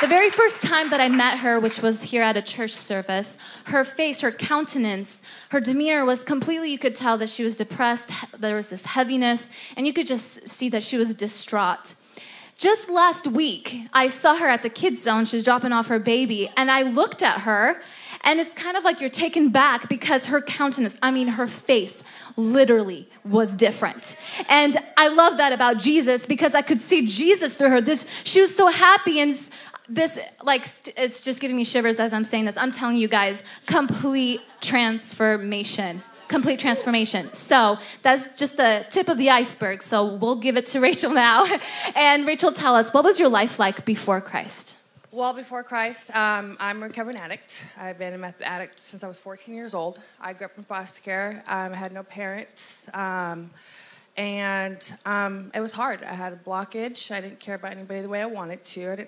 The very first time that I met her, which was here at a church service, her face, her countenance, her demeanor was completely, you could tell that she was depressed, there was this heaviness, and you could just see that she was distraught. Just last week, I saw her at the kids zone, she was dropping off her baby, and I looked at her, and it's kind of like you're taken back because her countenance, I mean her face, literally was different. And I love that about Jesus because I could see Jesus through her. She was so happy and this, like, it's just giving me shivers as I'm saying this. I'm telling you guys, complete transformation. Complete transformation. So that's just the tip of the iceberg. So we'll give it to Rachel now. And Rachel, tell us, what was your life like before Christ? Well, before Christ, I'm a recovering addict. I've been a meth addict since I was 14 years old. I grew up in foster care. I had no parents. It was hard. I had a blockage. I didn't care about anybody the way I wanted to. I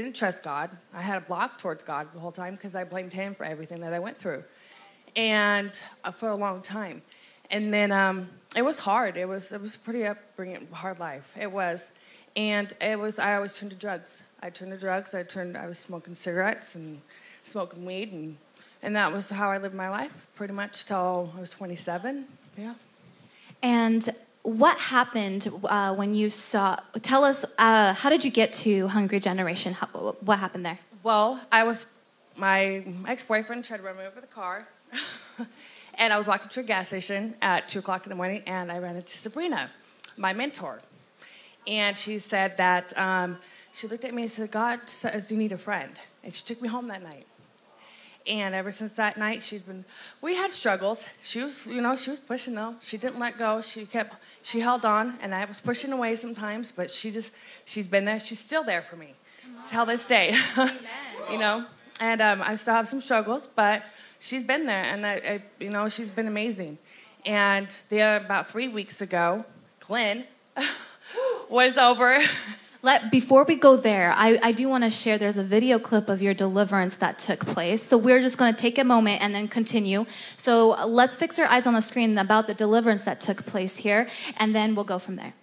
didn't trust God. I had a block towards God the whole time because I blamed him for everything that I went through. And for a long time. And then it was hard. It was a pretty upbringing, hard life. It was. And it was, I always turned to drugs. I was smoking cigarettes and smoking weed. And that was how I lived my life pretty much till I was 27. Yeah. And what happened when you saw, tell us, how did you get to Hungry Generation? What happened there? Well, my ex-boyfriend tried to run me over the car. And I was walking to a gas station at 2 o'clock in the morning, and I ran into Sabrina, my mentor. And she said that, she looked at me and said, God says you need a friend. And she took me home that night. And ever since that night, we had struggles. She was pushing though. She didn't let go. She held on, and I was pushing away sometimes, but she's been there. She's still there for me till this day, And I still have some struggles, but she's been there, and I she's been amazing. And about 3 weeks ago, Glenn was over. Before we go there, I do want to share, there's a video clip of your deliverance that took place. So we're just going to take a moment and then continue. So let's fix our eyes on the screen about the deliverance that took place here, and then we'll go from there.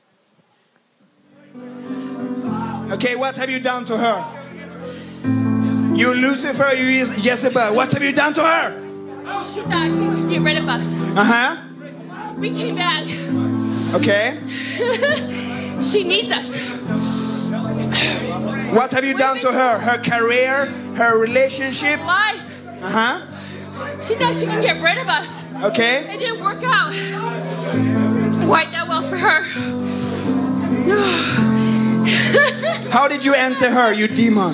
Okay, what have you done to her? You Lucifer, you Jezebel, what have you done to her? Oh, she thought she could get rid of us. Uh-huh. We came back. Okay. She needs us. What have you done to her? Her career, her relationship? Her life. Uh-huh. She thought she can get rid of us. Okay. It didn't work out quite that well for her. How did you enter her, you demon?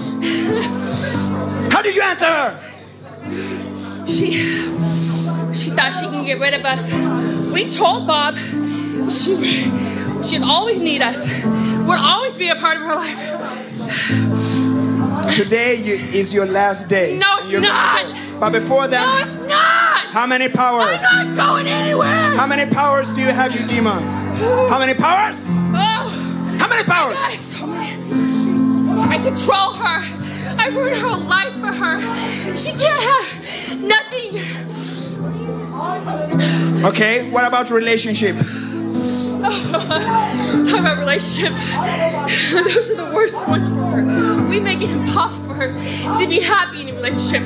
How did you enter her? She thought she can get rid of us. We told Bob she'd always need us. We'll always be a part of her life. Today is your last day. No, it's not. But before that. No, it's not. How many powers? I'm not going anywhere. How many powers do you have, you demon? How many powers? Oh. How many powers? I got so many. I control her. I ruined her life for her. She can't have nothing. Okay, what about relationship? Talk about relationships. Those are the worst ones for her. We make it impossible for her to be happy in a relationship.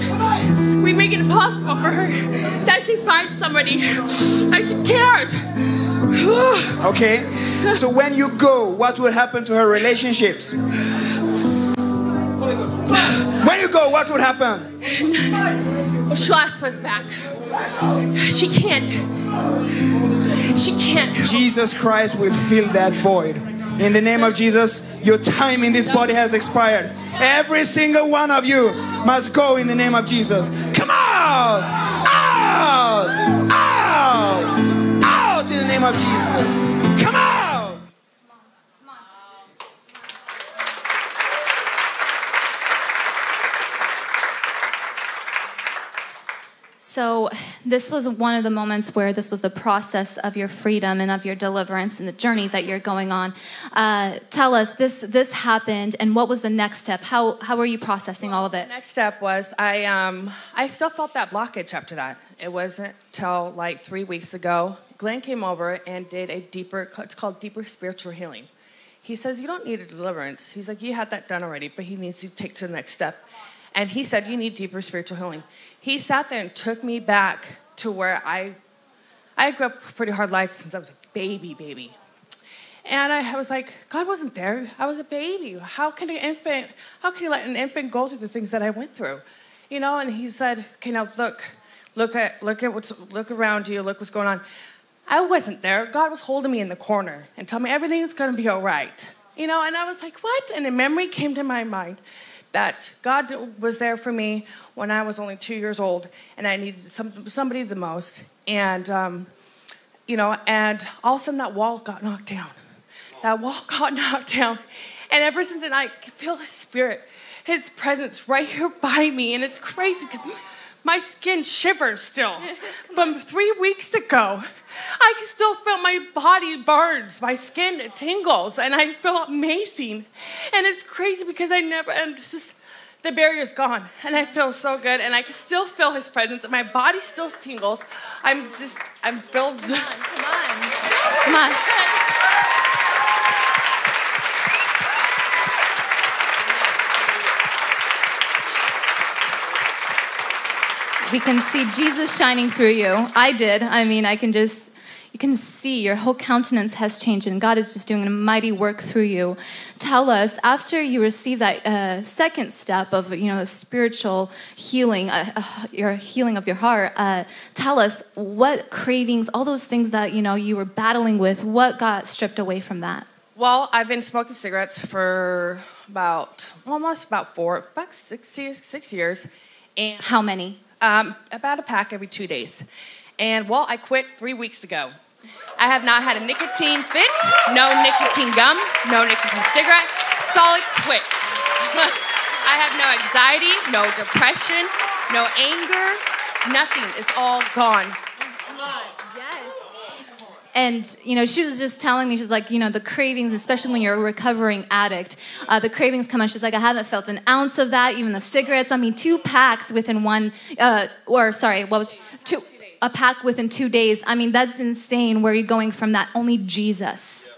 We make it impossible for her to actually find somebody that actually cares. Okay. So when you go, what will happen to her relationships? When you go, what will happen? Well, she'll ask us back. She can't. She can't. Jesus Christ will fill that void. In the name of Jesus, your time in this body has expired. Every single one of you must go in the name of Jesus. Come out! Out! Out! Out in the name of Jesus. Come out! So this was one of the moments where this was the process of your freedom and of your deliverance and the journey that you're going on. Tell us, this happened, and what was the next step? How were you processing all of it? The next step was I still felt that blockage after that. It wasn't till like 3 weeks ago. Glenn came over and did it's called deeper spiritual healing. He says, you don't need a deliverance. He's like, you had that done already, but he needs to take to the next step. And he said, you need deeper spiritual healing. He sat there and took me back to where I grew up a pretty hard life since I was a baby. And I was like, God wasn't there. I was a baby. How can you let an infant go through the things that I went through? You know, and he said, okay, now look around you, look what's going on. I wasn't there. God was holding me in the corner and telling me everything is going to be all right. You know, and I was like, what? And a memory came to my mind that God was there for me when I was only 2 years old and I needed somebody the most. And, you know, and all of a sudden that wall got knocked down. That wall got knocked down. And ever since then, I could feel His Spirit, His presence right here by me. And it's crazy because my skin shivers still from 3 weeks ago. I can still feel my body burns, my skin tingles, and I feel amazing. And it's crazy because the barrier's gone, and I feel so good, and I can still feel His presence, and my body still tingles. I'm filled. Come on. We can see Jesus shining through you. I did. I mean, you can see your whole countenance has changed, and God is just doing a mighty work through you. Tell us, after you receive that second step of, you know, spiritual healing, your healing of your heart, tell us what cravings, all those things that, you know, you were battling with, what got stripped away from that? Well, I've been smoking cigarettes for about 6 years. And how many? About a pack every 2 days. And, well, I quit 3 weeks ago. I have not had a nicotine fit, no nicotine gum, no nicotine cigarette, solid quit. I have no anxiety, no depression, no anger, nothing. It's all gone. Come on. Yes. And, you know, she was just telling me, she's like, you know, the cravings, especially when you're a recovering addict, the cravings come out. She's like, I haven't felt an ounce of that, even the cigarettes. I mean, two packs within one, a pack within 2 days. I mean, that's insane. Where are you going from that? Only Jesus.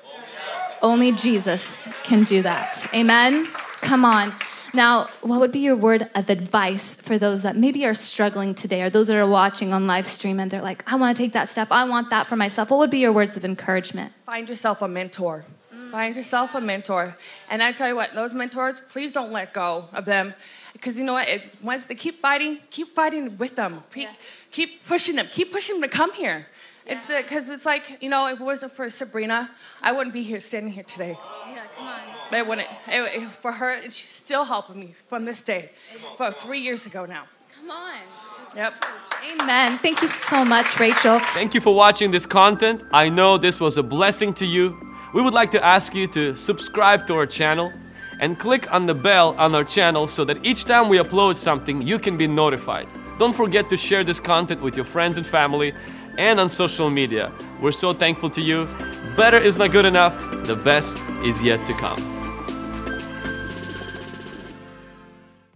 Only Jesus can do that. Amen? Come on. Now, what would be your word of advice for those that maybe are struggling today, or those that are watching on live stream and they're like, I want to take that step. I want that for myself. What would be your words of encouragement? Find yourself a mentor. Find yourself a mentor. And I tell you what, those mentors, please don't let go of them. Because you know what? Once they keep fighting with them. Yeah. Keep pushing them to come here. Yeah. It's because it's like, you know, if it wasn't for Sabrina, I wouldn't be here standing here today. Yeah, come on. I wouldn't. For her, and she's still helping me from this day, for 3 years ago now. Come on. Yep. Amen. Thank you so much, Rachel. Thank you for watching this content. I know this was a blessing to you. We would like to ask you to subscribe to our channel and click on the bell on our channel so that each time we upload something, you can be notified. Don't forget to share this content with your friends and family and on social media. We're so thankful to you. Better is not good enough. The best is yet to come.